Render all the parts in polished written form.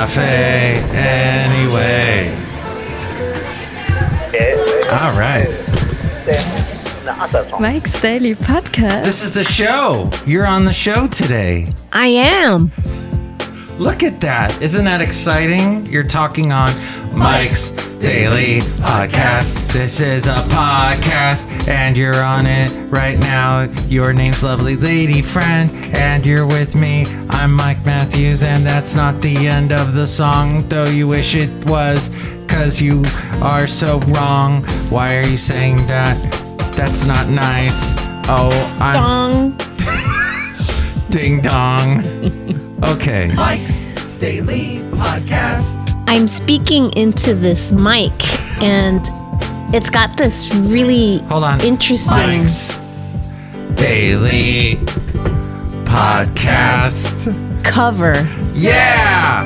Cafe Anyway. All right. Mike's Daily Podcast. This is the show. You're on the show today. I am. Look at that. Isn't that exciting? You're talking on Mike's Daily Podcast. This is a podcast, and you're on it right now. Your name's Lovely Lady Friend, and you're with me. I'm Mike Matthews, and that's not the end of the song, though you wish it was, because you are so wrong. Why are you saying that? That's not nice. Oh, I'm... Dong. Ding dong. Okay. Mike's Daily Podcast. I'm speaking into this mic, and it's got this really interesting... Mike's Daily Podcast cover. Yeah!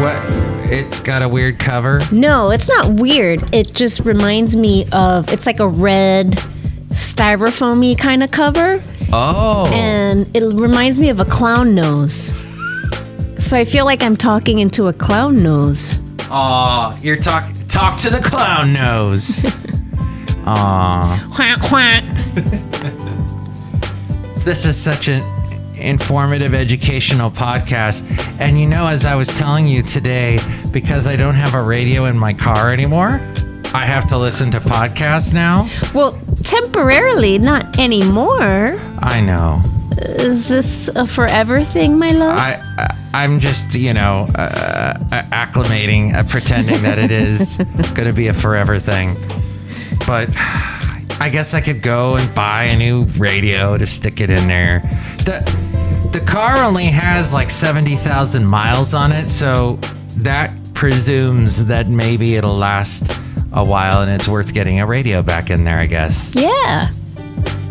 What? It's got a weird cover? No, it's not weird. It just reminds me of... It's like a red, styrofoamy kind of cover. Oh. And it reminds me of a clown nose. So I feel like I'm talking into a clown nose. Aw, you're talk to the clown nose. Aw. Quack, quack. This is such an informative, educational podcast. And you know, as I was telling you today, because I don't have a radio in my car anymore, I have to listen to podcasts now. Well, temporarily, not anymore. I know. Is this a forever thing, my love? I'm just, you know, acclimating, pretending that it is going to be a forever thing. But I guess I could go and buy a new radio to stick it in there. The car only has like 70,000 miles on it, so that presumes that maybe it'll last a while, and it's worth getting a radio back in there, I guess. Yeah,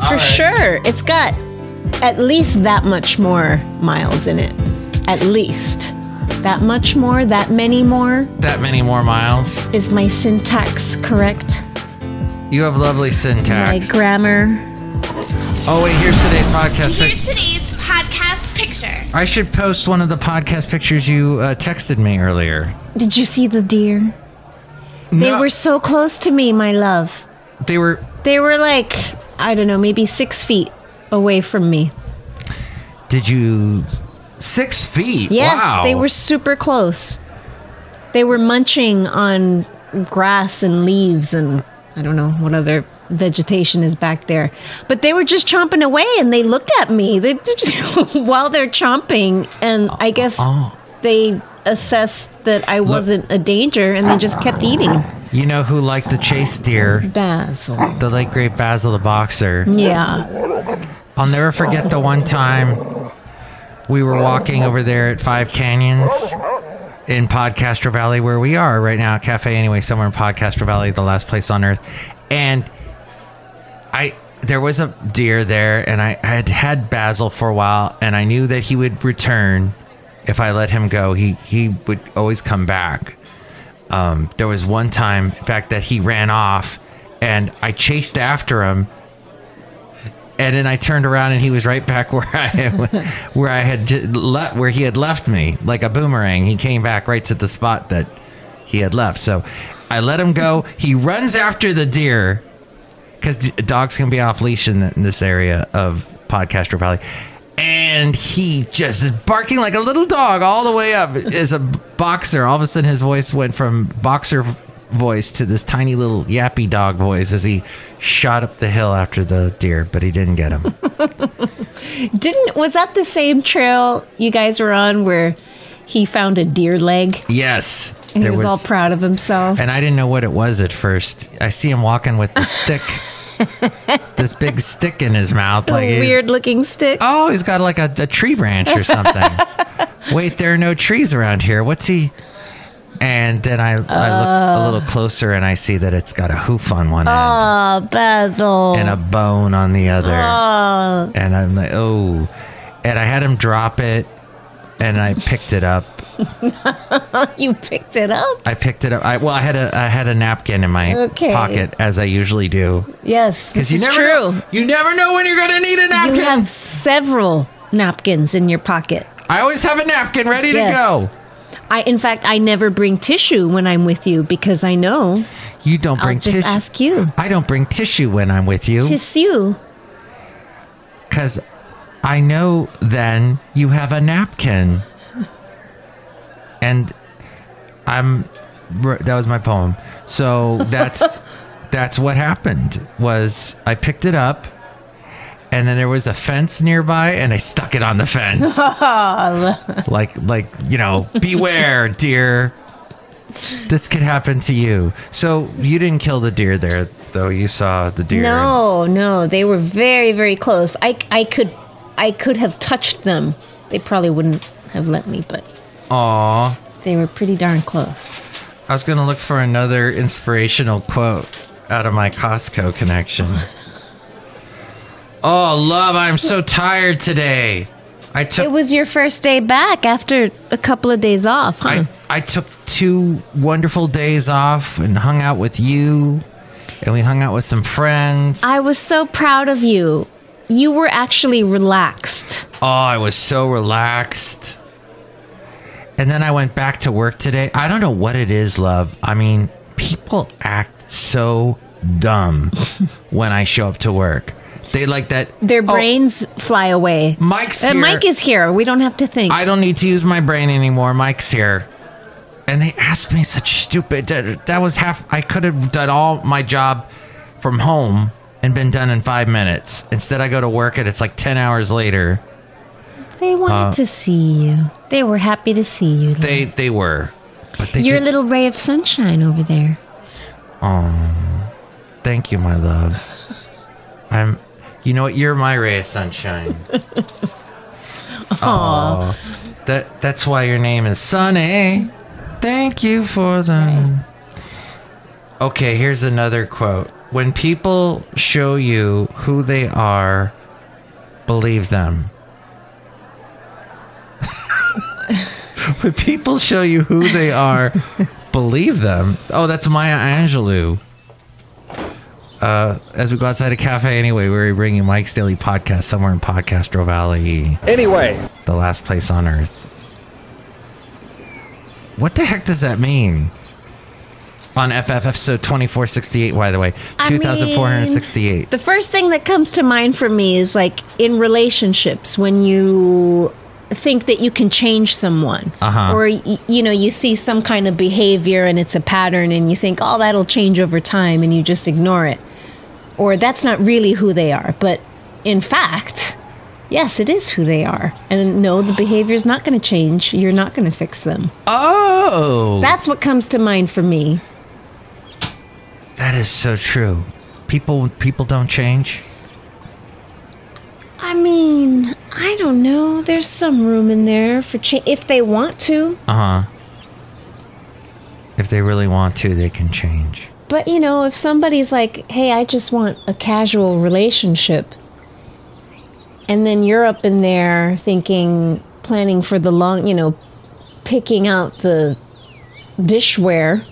for sure. It's got at least that much more miles in it. At least that much more, that many more. That many more miles. Is my syntax correct? You have lovely syntax. My grammar. Oh, wait, here's today's podcast. Here's today's podcast picture. I should post one of the podcast pictures you texted me earlier. Did you see the deer? No. They were so close to me, my love. They were like, I don't know, maybe 6 feet away from me. Did you... 6 feet? Yes, wow. They were super close. They were munching on grass and leaves and I don't know what other vegetation is back there. But they were just chomping away and they looked at me while they're chomping. And I guess they... assessed that I wasn't a danger, and they just kept eating. You know who liked to chase deer? Basil. The late, great Basil the Boxer. Yeah. I'll never forget the one time we were walking over there at Five Canyons in Podcaster Valley, where we are right now, Cafe Anyway, somewhere in Podcaster Valley, the last place on earth. And there was a deer there, and I had had Basil for a while, and I knew that he would return. If I let him go, he would always come back. There was one time, in fact, that he ran off, and I chased after him, and then I turned around, and he was right back where he had left me, like a boomerang. He came back right to the spot that he had left. So I let him go. He runs after the deer because dogs can be off leash in this area of Podcaster Valley. And he just is barking like a little dog all the way up as a boxer. All of a sudden, his voice went from boxer voice to this tiny little yappy dog voice as he shot up the hill after the deer, but he didn't get him. Was that the same trail you guys were on where he found a deer leg? Yes. And he was all proud of himself. And I didn't know what it was at first. I see him walking with the stick. This big stick in his mouth, like a weird looking stick. Oh, he's got like a tree branch or something. Wait, there are no trees around here. What's he? And then I look a little closer and I see that it's got a hoof on one end. Oh, Basil. And a bone on the other. Oh. And I'm like, oh. And I had him drop it and I picked it up. You picked it up? I picked it up. I had a napkin in my pocket, as I usually do. Yes, this is true. You never know when you're going to need a napkin. You have several napkins in your pocket. I always have a napkin ready to go. In fact, I never bring tissue when I'm with you because I know you don't bring tissue. I'll just ask you. I don't bring tissue when I'm with you. Tissue. Because I know then you have a napkin. And that was my poem. So that's what happened was I picked it up. And then there was a fence nearby, and I stuck it on the fence. like, you know, beware, deer. This could happen to you. So you didn't kill the deer there, though. You saw the deer. No, they were very, very close. I could have touched them. They probably wouldn't have let me, but aw, they were pretty darn close. I was gonna look for another inspirational quote out of my Costco connection. Oh, love, I'm so tired today. It was your first day back after a couple of days off, huh? I took 2 wonderful days off and hung out with you, and we hung out with some friends. I was so proud of you. You were actually relaxed. Oh, I was so relaxed. And then I went back to work today. I don't know what it is, love. I mean, people act so dumb when I show up to work. They like that. Their brains fly away. Mike's here. Mike is here. We don't have to think. I don't need to use my brain anymore. Mike's here. And they asked me such stupid. That was half. I could have done all my job from home and been done in 5 minutes. Instead, I go to work and it's like 10 hours later. They wanted to see you. They were happy to see you. They were. But your little ray of sunshine over there. Oh, thank you, my love. You know what? You're my ray of sunshine. Aww. That's why your name is Sunny. Thank you for them. Okay, here's another quote. When people show you who they are, believe them. When people show you who they are, believe them. Oh, that's Maya Angelou. As we go outside a cafe anyway, we're bringing Mike's Daily Podcast somewhere in Podcaster Valley. Anyway. The last place on earth. What the heck does that mean? On FFF, so 2468, by the way. 2468. The first thing that comes to mind for me is like in relationships when you think that you can change someone. Uh-huh. Or, you know, you see some kind of behavior and it's a pattern and you think, oh, that'll change over time and you just ignore it. Or that's not really who they are. But in fact, yes, it is who they are. And no, the behavior's not going to change. You're not going to fix them. Oh! That's what comes to mind for me. That is so true. People don't change. I mean, I don't know. There's some room in there for change. If they want to. Uh-huh. If they really want to, they can change. But, you know, if somebody's like, hey, I just want a casual relationship. And then you're up in there thinking, planning for the long, you know, picking out the dishware.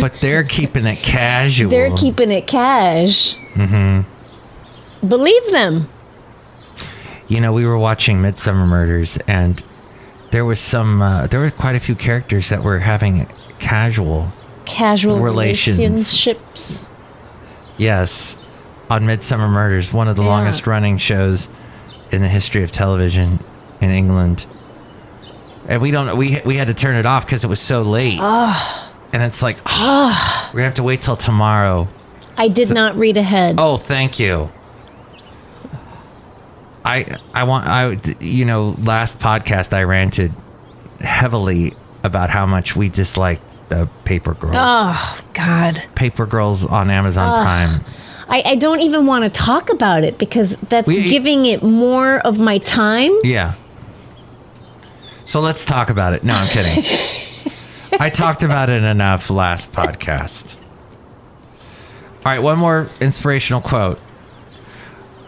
But they're keeping it casual. They're keeping it cash. Mm-hmm. Believe them. You know, we were watching Midsummer Murders, and there was there were quite a few characters that were having casual relationships. Yes, on Midsummer Murders, one of the longest running shows in the history of television in England, and we had to turn it off because it was so late. And it's like we're gonna have to wait till tomorrow. I did not read ahead. Oh, thank you. Last podcast I ranted heavily about how much we disliked the Paper Girls. Oh, God. Paper Girls on Amazon Prime. I don't even want to talk about it because giving it more of my time. Yeah. So let's talk about it. No, I'm kidding. I talked about it enough last podcast. All right, one more inspirational quote.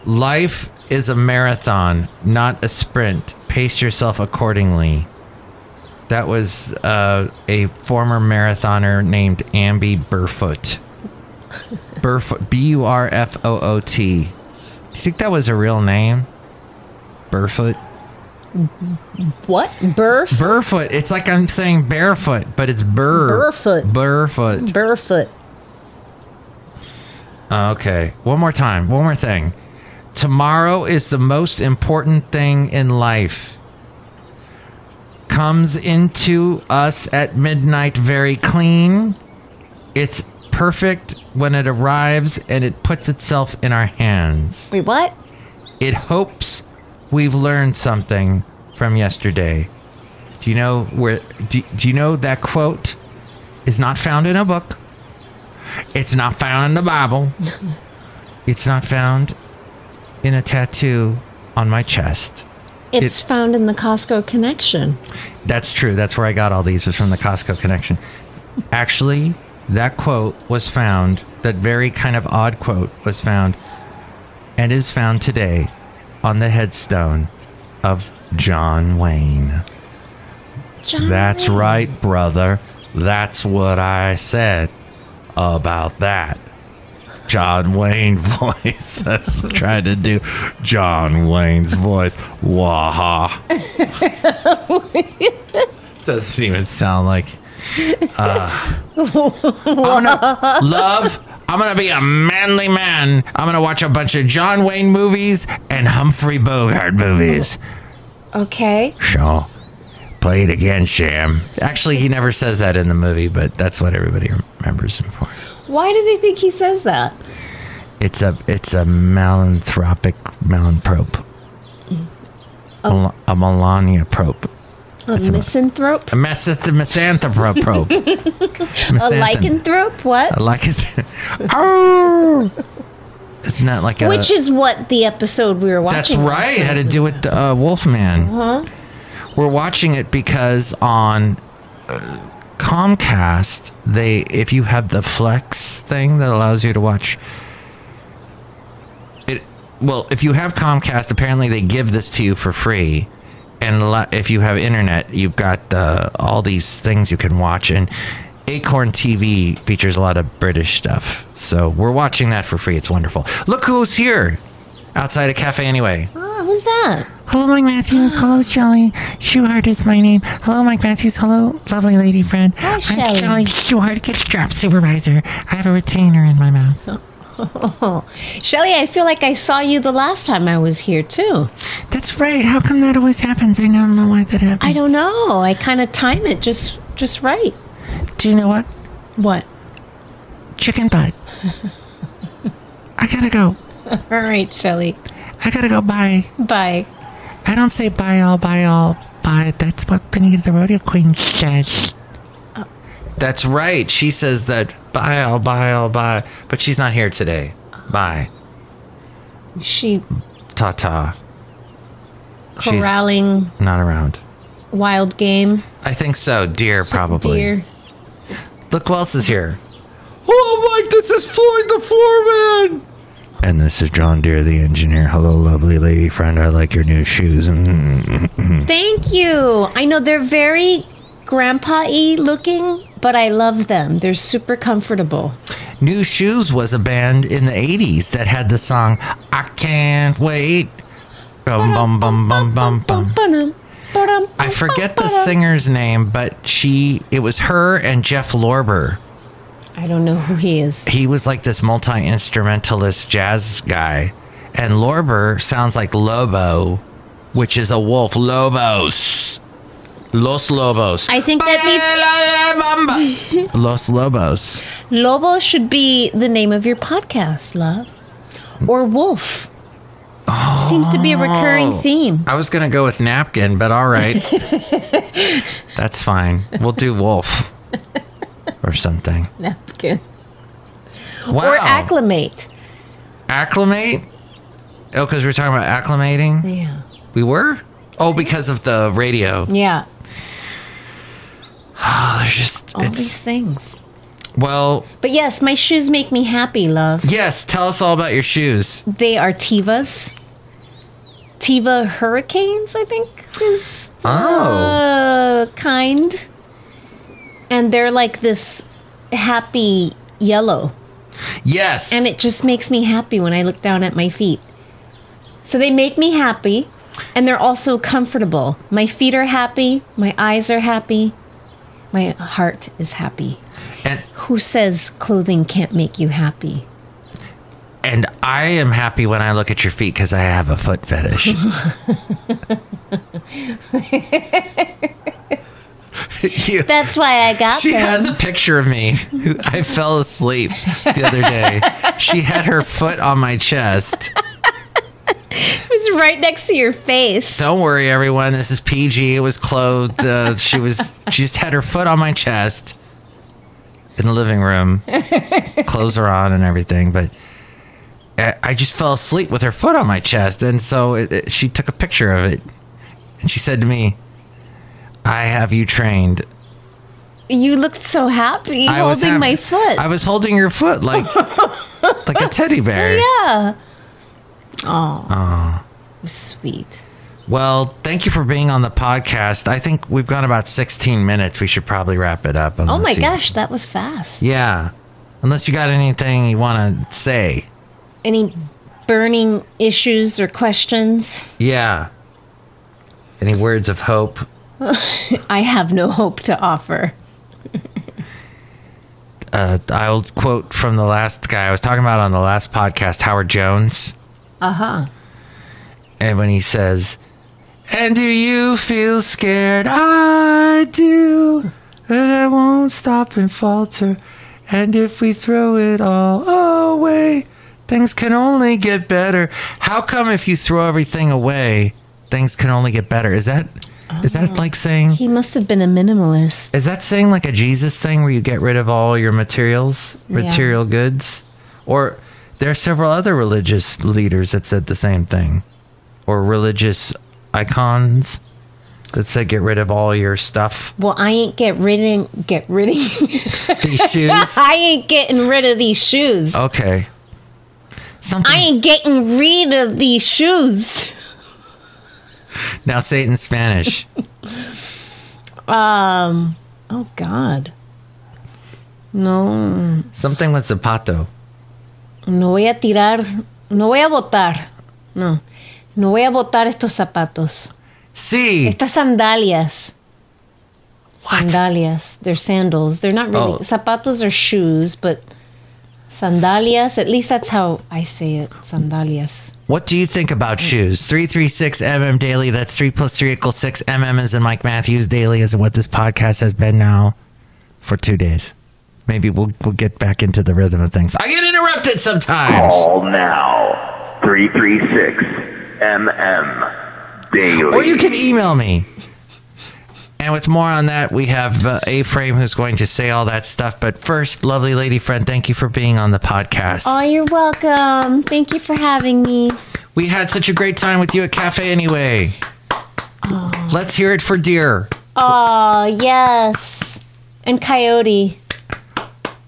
Life is a marathon, not a sprint. Pace yourself accordingly. That was a former marathoner named Ambie Burfoot. Burfoot, B-U-R-F-O-O-T. Do you think that was a real name? Burfoot? What? Burfoot. It's like I'm saying barefoot, but it's Burfoot. Burfoot. Burfoot. Okay. One more time. One more thing. Tomorrow is the most important thing in life. Comes into us at midnight very clean. It's perfect when it arrives, and it puts itself in our hands. Wait, what? It hopes we've learned something from yesterday. Do you know where? Do you know that quote is not found in a book? It's not found in the Bible. It's not found in a tattoo on my chest. It's found in the Costco Connection. That's true. That's where I got all these, was from the Costco Connection. Actually, that quote was found, that very kind of odd quote was found, and is found today on the headstone of John Wayne. That's right, brother. That's what I said about that. John Wayne voice. I was trying to do John Wayne's voice. Waha. Doesn't even sound like. I'm gonna be a manly man. I'm gonna watch a bunch of John Wayne movies and Humphrey Bogart movies. Okay. Sure. Play it again, Sham. Actually, he never says that in the movie, but that's what everybody remembers him for. Why do they think he says that? It's a misanthrope. Oh. A Melania probe. A misanthrope? A misanthrope probe. A lycanthrope? What? A lycanthrope. Oh! Isn't that like a... Which is what the episode we were watching. That's right. Had to do with Wolfman. Uh-huh. We're watching it because on... Comcast, if you have the Flex thing that allows you to watch it, well, if you have Comcast, apparently they give this to you for free, and if you have internet, you've got all these things you can watch, and Acorn TV features a lot of British stuff, so we're watching that for free. It's wonderful. Look who's here outside of Cafe Anyway. Oh, who's that? Hello, Mike Matthews. Hello, Shelly Shewhart is my name. Hello, Mike Matthews. Hello, lovely lady friend. Hi, Shelly. I'm Shelly Shewhart, gift drop supervisor. I have a retainer in my mouth. Oh. Shelly, I feel like I saw you the last time I was here, too. That's right. How come that always happens? I don't know why that happens. I don't know. I kind of time it just right. Do you know what? What? Chicken butt. I gotta go. All right, Shelly. I gotta go. Bye. Bye. I don't say bye all, but that's what Benita the Rodeo Queen says. Oh. That's right. She says that bye all, but she's not here today. Bye. She... Ta-ta. Corralling... She's not around. Wild game. I think so. Deer, probably. Deer. Look who else is here. Oh, Mike, this is Floyd the Floorman! And this is John Deere, the engineer. Hello, lovely lady friend. I like your new shoes. Thank you. I know they're very grandpa-y looking, but I love them. They're super comfortable. New Shoes was a band in the 80s that had the song, I Can't Wait. Bum, bum, bum, bum, bum, bum. I forget the singer's name, but it was her and Jeff Lorber. I don't know who he is. He was like this multi-instrumentalist jazz guy. And Lorber sounds like Lobo, which is a wolf. Lobos. Los Lobos. I think that means... Los Lobos. Lobo should be the name of your podcast, love. Or wolf. Oh. Seems to be a recurring theme. I was going to go with napkin, but all right. That's fine. We'll do wolf. Or something. Napkin. Wow. Or acclimate. Acclimate? Oh, because we're talking about acclimating? Yeah. We were? Oh, because of the radio. Yeah. Oh, there's just... All these things. Well... But yes, my shoes make me happy, love. Yes, tell us all about your shoes. They are Tevas. Teva Hurricanes, I think, is kind. And they're like this happy yellow. Yes. And it just makes me happy when I look down at my feet. So they make me happy. And they're also comfortable. My feet are happy. My eyes are happy. My heart is happy. And who says clothing can't make you happy? And I am happy when I look at your feet because I have a foot fetish. That's why I got them. She has a picture of me. I fell asleep the other day. She had her foot on my chest. It was right next to your face. Don't worry, everyone. This is PG. It was clothed. She just had her foot on my chest in the living room. Clothes are on and everything, but I just fell asleep with her foot on my chest, and so she took a picture of it, and she said to me, "I have you trained." You looked so happy holding my foot. I was holding your foot like like a teddy bear. Yeah. Oh, sweet. Well, thank you for being on the podcast. I think we've gone about 16 minutes. We should probably wrap it up. Oh my gosh, that was fast. Yeah. Unless you got anything you want to say. Any burning issues or questions? Yeah. Any words of hope? I have no hope to offer. I'll quote from the last guy I was talking about on the last podcast, Howard Jones. Uh-huh. And when he says, "And do you feel scared? I do. And I won't stop and falter. And if we throw it all away, things can only get better." How come if you throw everything away, things can only get better? Is that like saying... He must have been a minimalist. Is that saying like a Jesus thing where you get rid of all your material goods? Or... There are several other religious leaders that said the same thing, or religious icons that said, "Get rid of all your stuff." Well, I ain't get rid of these shoes. I ain't getting rid of these shoes. Okay. I ain't getting rid of these shoes. Now say it in Spanish. Oh God. No. Something with zapato. No voy a botar estos zapatos. Sí. Estas sandalias. What? Sandalias. They're sandals. They're not really... Oh. Zapatos are shoes, but sandalias, at least that's how I say it. Sandalias. What do you think about shoes? 336 MM Daily. That's 3 + 3 = 6. MM is in Mike Matthews Daily is what this podcast has been now for 2 days. Maybe we'll get back into the rhythm of things. I get interrupted sometimes. Call now. 336 MM Daily. Or you can email me. And with more on that, we have A-Frame who's going to say all that stuff. But first, lovely lady friend, thank you for being on the podcast. Oh, you're welcome. Thank you for having me. We had such a great time with you at Cafe Anyway. Oh. Let's hear it for Deer. Oh, yes. And Coyote.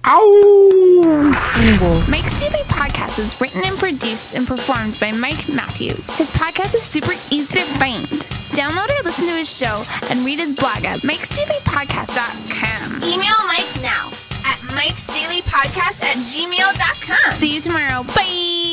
Ow! Mike's Daily Podcast is written and produced and performed by Mike Matthews. His podcast is super easy to find. Download or listen to his show and read his blog at mikesdailypodcast.com. Email Mike now at mikesdailypodcast@gmail.com. See you tomorrow. Bye!